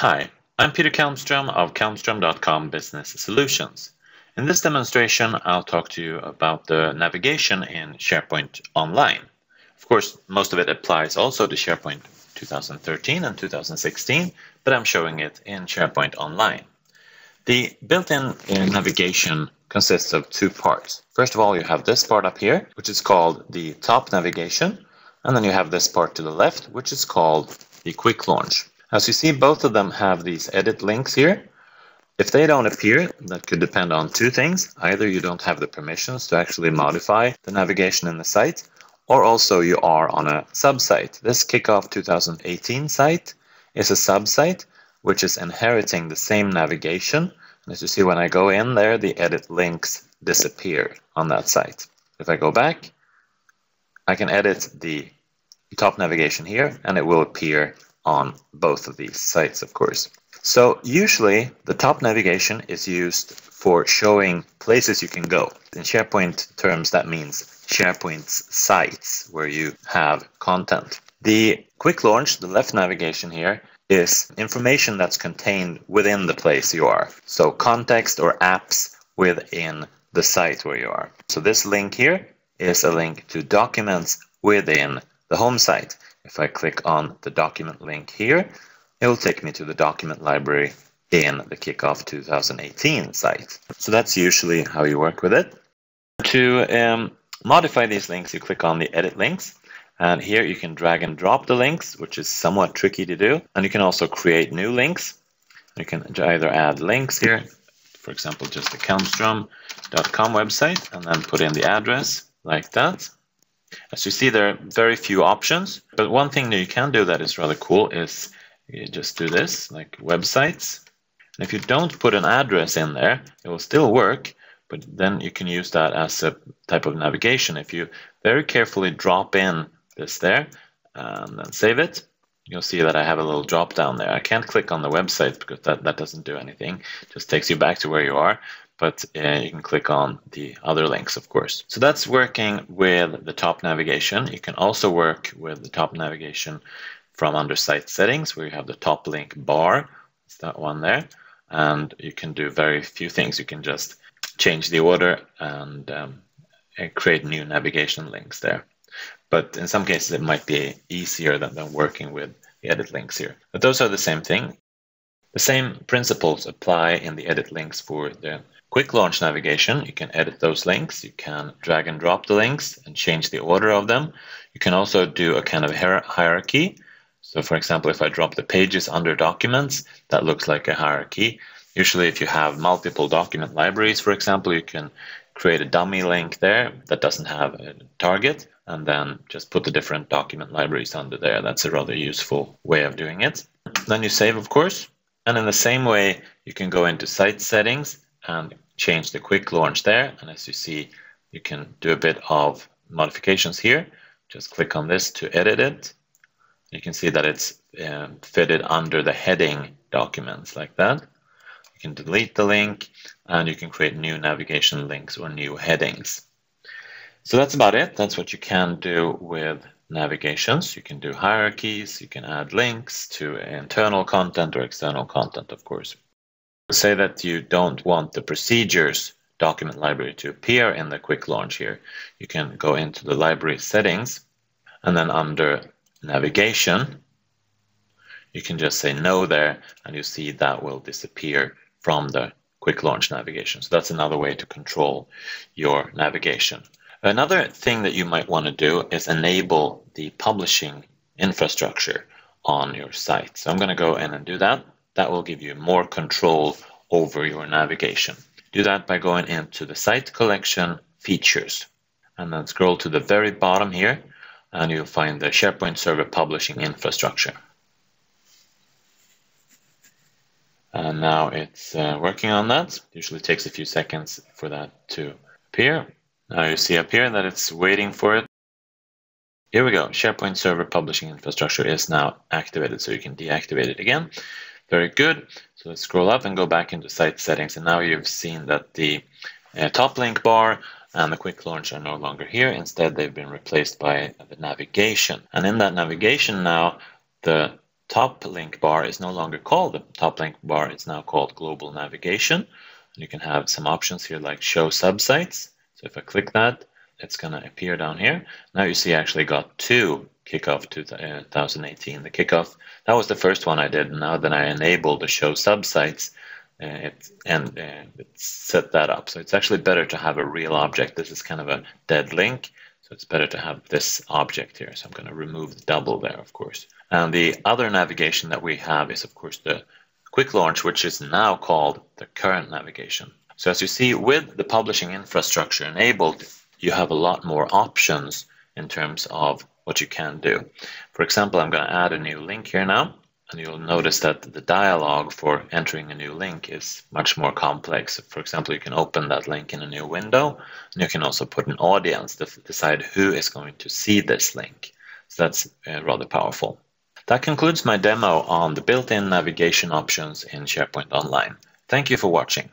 Hi, I'm Peter Kalmström of kalmstrom.com Business Solutions. In this demonstration, I'll talk to you about the navigation in SharePoint Online. Of course, most of it applies also to SharePoint 2013 and 2016, but I'm showing it in SharePoint Online. The built-in navigation consists of two parts. First of all, you have this part up here, which is called the top navigation, and then you have this part to the left, which is called the quick launch. As you see, both of them have these edit links here. If they don't appear, that could depend on two things. Either you don't have the permissions to actually modify the navigation in the site, or also you are on a sub-site. This Kickoff 2018 site is a sub-site which is inheriting the same navigation. And as you see, when I go in there, the edit links disappear on that site. If I go back, I can edit the top navigation here, and it will appear on both of these sites, of course. So usually the top navigation is used for showing places you can go. In SharePoint terms, that means SharePoint's sites where you have content. The quick launch, the left navigation here, is information that's contained within the place you are. So context or apps within the site where you are. So this link here is a link to documents within the home site. If I click on the document link here, it will take me to the document library in the Kickoff 2018 site. So that's usually how you work with it. To modify these links, you click on the edit links. And here you can drag and drop the links, which is somewhat tricky to do. And you can also create new links. You can either add links here, for example, just the kalmstrom.com website, and then put in the address like that. As you see, there are very few options, but one thing that you can do that is rather cool is you just do this, like websites. And if you don't put an address in there, it will still work, but then you can use that as a type of navigation. If you very carefully drop in this there and then save it, you'll see that I have a little drop down there. I can't click on the website because that doesn't do anything. It just takes you back to where you are. But you can click on the other links, of course. So that's working with the top navigation. You can also work with the top navigation from under site settings, where you have the top link bar. It's that one there. And you can do very few things. You can just change the order and create new navigation links there. But in some cases, it might be easier than working with the edit links here. But those are the same thing. The same principles apply in the edit links for the quick launch navigation. You can edit those links, you can drag and drop the links and change the order of them. You can also do a kind of hierarchy. So for example, if I drop the pages under documents, that looks like a hierarchy. Usually if you have multiple document libraries, for example, you can create a dummy link there that doesn't have a target, and then just put the different document libraries under there. That's a rather useful way of doing it. Then you save, of course. And in the same way, you can go into site settings and change the quick launch there. And as you see, you can do a bit of modifications here. Just click on this to edit it. You can see that it's fitted under the heading documents like that. You can delete the link, and you can create new navigation links or new headings. So that's about it. That's what you can do with navigations. You can do hierarchies, you can add links to internal content or external content, of course. Say that you don't want the procedures document library to appear in the quick launch here. You can go into the library settings, and then under navigation, you can just say no there, and you see that will disappear from the quick launch navigation. So that's another way to control your navigation. Another thing that you might want to do is enable the publishing infrastructure on your site. So I'm going to go in and do that. That will give you more control over your navigation. Do that by going into the site collection features, and then scroll to the very bottom here, and you'll find the SharePoint Server Publishing Infrastructure. And now it's working on that. Usually takes a few seconds for that to appear. Now you see up here that it's waiting for it. Here we go. SharePoint Server Publishing Infrastructure is now activated, so you can deactivate it again. Very good. So let's scroll up and go back into site settings. And now you've seen that the top link bar and the quick launch are no longer here. Instead, they've been replaced by the navigation. And in that navigation now, the top link bar is no longer called the top link bar. It's now called global navigation. And you can have some options here like show subsites. So if I click that, it's going to appear down here. Now you see I actually got two Kickoff 2018. The Kickoff, that was the first one I did. Now that I enabled the show subsites, it set that up. So it's actually better to have a real object. This is kind of a dead link. So it's better to have this object here. So I'm going to remove the double there, of course. And the other navigation that we have is, of course, the Quick Launch, which is now called the current navigation. So as you see, with the publishing infrastructure enabled, you have a lot more options in terms of what you can do. For example, I'm going to add a new link here now, and you'll notice that the dialog for entering a new link is much more complex. For example, you can open that link in a new window, and you can also put an audience to decide who is going to see this link. So that's rather powerful. That concludes my demo on the built-in navigation options in SharePoint Online. Thank you for watching.